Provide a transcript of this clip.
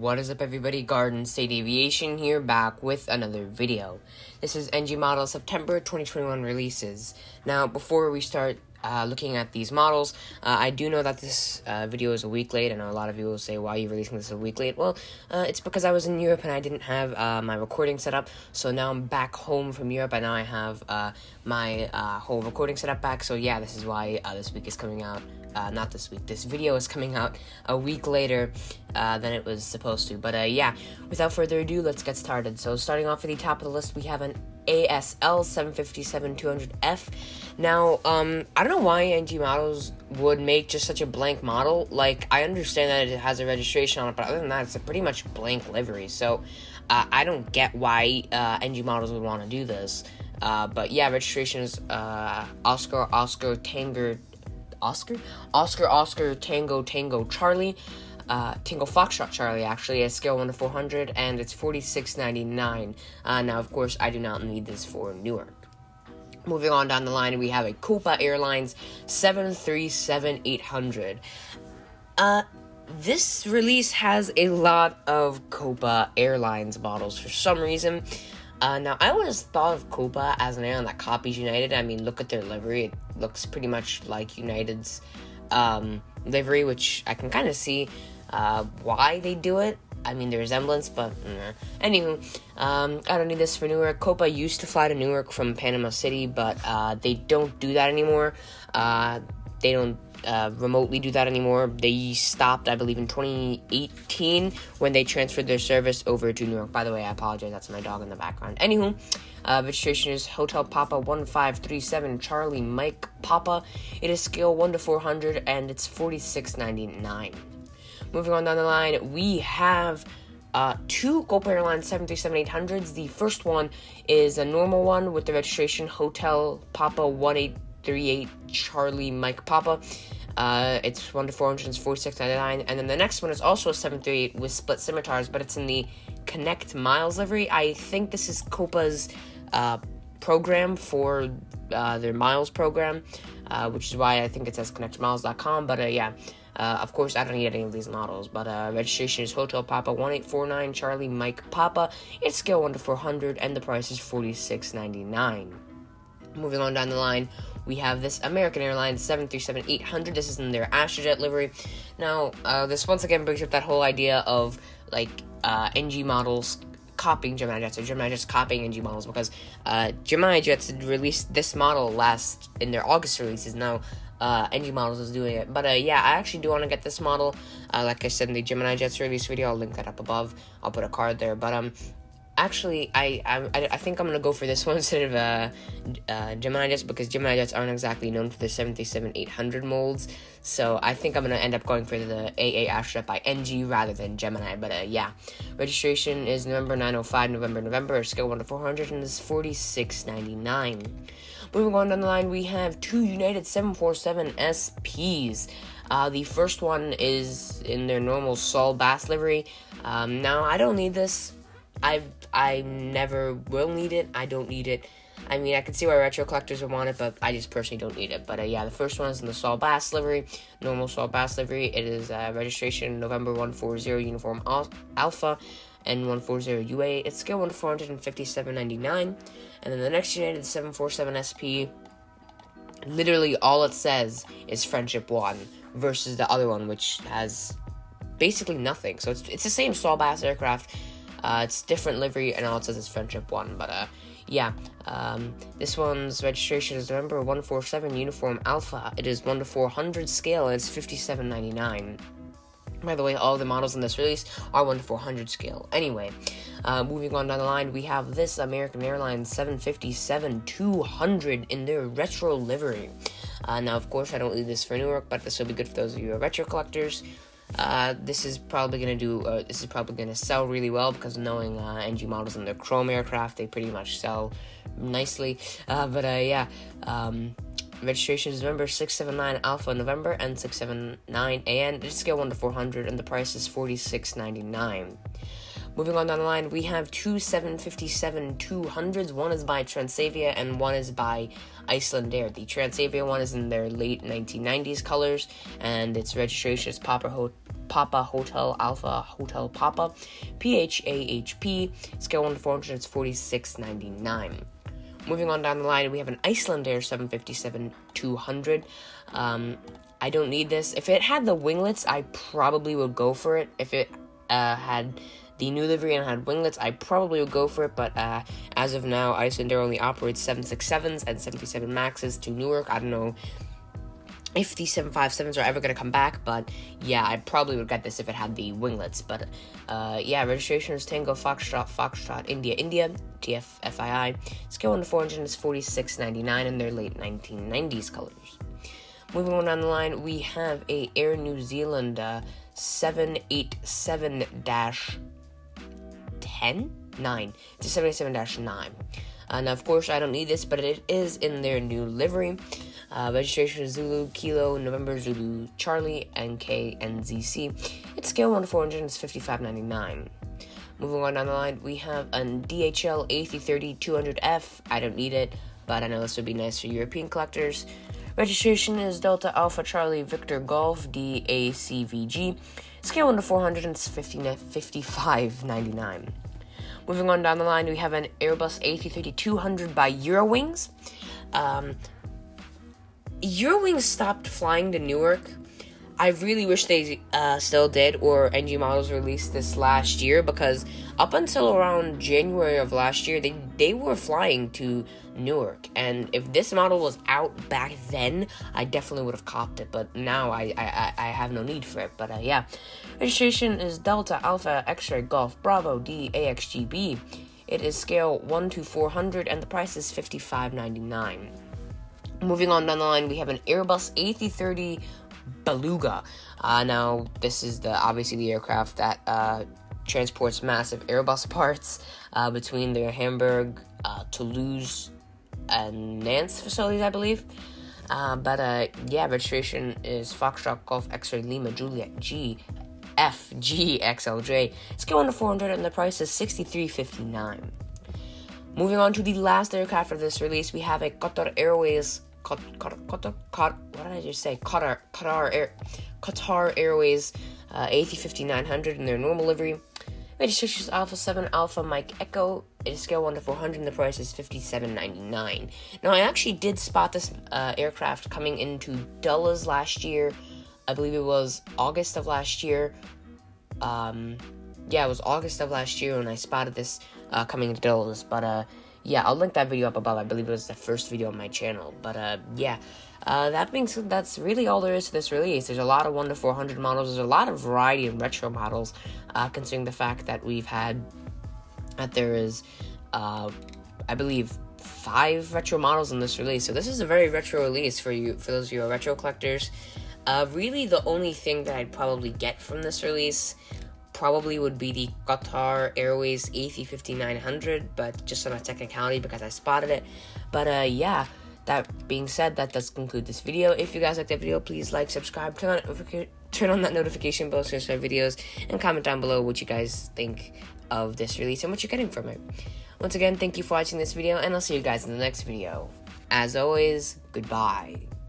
What is up, everybody? Garden State Aviation here, back with another video. This is NG Models September 2021 releases. Now, before we start looking at these models, I do know that this video is a week late. I know a lot of you will say, why are you releasing this a week late? Well, it's because I was in Europe and I didn't have my recording set up, so now I'm back home from Europe and now I have my whole recording set up back, so yeah, this is why this week is coming out. Not this week, this video is coming out a week later than it was supposed to, but yeah, without further ado, let's get started. So starting off at the top of the list, we have an ASL 757-200F. Now, I don't know why NG Models would make just such a blank model. Like, I understand that it has a registration on it, but other than that, it's a pretty much blank livery. So, I don't get why NG Models would want to do this. But yeah, registration is Oscar Tango Tango Charlie. Tingle Foxtrot Charlie, actually, a scale 1 to 400, and it's $46.99. Now, of course, I do not need this for Newark. Moving on down the line, we have a Copa Airlines 737-800. This release has a lot of Copa Airlines models for some reason. Now, I always thought of Copa as an airline that copies United. I mean, look at their livery. It looks pretty much like United's livery, which I can kind of see why they do it. I mean, the resemblance, but anywho, I don't need this for Newark. Copa used to fly to Newark from Panama City, but they don't do that anymore. They don't remotely do that anymore. They stopped, I believe, in 2018 when they transferred their service over to Newark. By the way, I apologize, that's my dog in the background. Anywho, registration is Hotel Papa 1537 Charlie Mike Papa. It is scale 1 to 400 and it's $46.99. Moving on down the line, we have two Copa Airlines 737-800s. The first one is a normal one with the registration Hotel Papa 1838 Charlie Mike Papa. It's 1 to 400 and it's $46.99. And then the next one is also a 738 with split scimitars, but it's in the Connect Miles livery. I think this is Copa's program for their Miles program, which is why I think it says connectmiles.com. But yeah, of course, I don't need any of these models. But registration is Hotel Papa 1849 Charlie Mike Papa. It's scale 1 to 400, and the price is $46.99. Moving on down the line, we have this American Airlines 737-800. This is in their Astrojet livery. Now, this once again brings up that whole idea of, like, NG Models copying Gemini Jets, or Gemini Jets copying NG Models, because Gemini Jets released this model last in their August releases. Now, NG Models is doing it, but yeah, I actually do want to get this model. Like I said in the Gemini Jets release video, I'll link that up above. I'll put a card there, but actually, I think I'm going to go for this one instead of Gemini Jets, because Gemini Jets aren't exactly known for their 737-800 molds, so I think I'm going to end up going for the AA Astrojet by NG rather than Gemini, but yeah. Registration is November 905, November, scale 1 to 400, and it's $46.99. Moving on down the line, we have two United 747 SPs. The first one is in their normal Saul Bass livery. Now, I don't need this. I never will need it. I don't need it. I mean, I can see why retro collectors would want it, but I just personally don't need it. But yeah, the first one is in the Saul Bass livery, normal Saul Bass livery. It is registration November 140 uniform alpha and 140 UA. It's scale 1 to 457.99. And then the next United 747 SP, literally all it says is Friendship 1 versus the other one, which has basically nothing. So it's the same Saul Bass aircraft. It's different livery, and all it says is Friendship 1, but, yeah, this one's registration is November 147 Uniform Alpha. It is 1 to 400 scale, and it's $57.99. By the way, all the models in this release are 1 to 400 scale. Anyway, moving on down the line, we have this American Airlines 757-200 in their retro livery. Now, of course, I don't need this for Newark, but this will be good for those of you who are retro collectors. This is probably gonna sell really well, because knowing NG Models and their Chrome aircraft, they pretty much sell nicely. Yeah, registration is November 679 Alpha November and 679 AN. It's scale 1 to 400, and the price is $46.99. Moving on down the line, we have two 757-200s. One is by Transavia and one is by Icelandair. The Transavia one is in their late 1990s colors, and its registration is Papa, Ho Papa Hotel Alpha Hotel Papa PHAHP, scale 1 to 400, it's $46.99. Moving on down the line, we have an Icelandair 757-200. I don't need this. If it had the winglets, I probably would go for it. If it had the new livery and had winglets, I probably would go for it. But as of now, Icelandair only operates 767s and 737 Maxes to Newark. I don't know if the 757s are ever going to come back, but yeah, I probably would get this if it had the winglets. But yeah, registration is Tango Foxtrot Foxtrot India India TFFII. Scale 1 to 400 is $46.99 in their late 1990s colors. Moving on down the line, we have a Air New Zealand 787-9. It's a 787-9. Now, of course, I don't need this, but it is in their new livery. Registration is Zulu Kilo November Zulu Charlie NKNZC. It's scale 1 to 400. It's $55.99. Moving on down the line, we have a DHL A330 200F. I don't need it, but I know this would be nice for European collectors. Registration is Delta Alpha Charlie Victor Golf DACVG. Scale 1 to 400. It's $55.99. Moving on down the line, we have an Airbus A330 200 by Eurowings. Eurowings stopped flying to Newark. I really wish they still did, or NG Models released this last year, because up until around January of last year, they were flying to Newark, and if this model was out back then, I definitely would have copped it, but now I have no need for it. But yeah, registration is Delta Alpha X-Ray Golf Bravo DAXGB. It is scale 1 to 400, and the price is $55.99. Moving on down the line, we have an Airbus A330 Beluga. Now, this is obviously the aircraft that transports massive Airbus parts between their Hamburg, Toulouse, and Nantes facilities, I believe. Yeah, registration is Foxtrot Golf X-Ray Lima Juliet GFGXLJ. Scale 1 to 400, and the price is $63.59. Moving on to the last aircraft of this release, we have a Qatar Airways. Qatar Airways A350-900 in their normal livery. Registration is Alpha 7 Alpha Mike Echo. It is scale 1 to 400, and the price is $57.99. Now, I actually did spot this aircraft coming into Dulles last year. I believe it was August of last year. Yeah, it was August of last year when I spotted this coming into Dulles, but yeah, I'll link that video up above. I believe it was the first video on my channel. But yeah, that being said, that's really all there is to this release. There's a lot of 1 to 400 models. There's a lot of variety in retro models, considering the fact that there is, I believe, 5 retro models in this release. So this is a very retro release for those of you who are retro collectors. Really, the only thing that I'd probably get from this release probably would be the Qatar Airways A350-900, but just on a technicality because I spotted it. But yeah, that being said, that does conclude this video. If you guys liked that video, please like, subscribe, turn on that notification bell so you see my videos, and comment down below what you guys think of this release and what you're getting from it. Once again, thank you for watching this video, and I'll see you guys in the next video. As always, goodbye.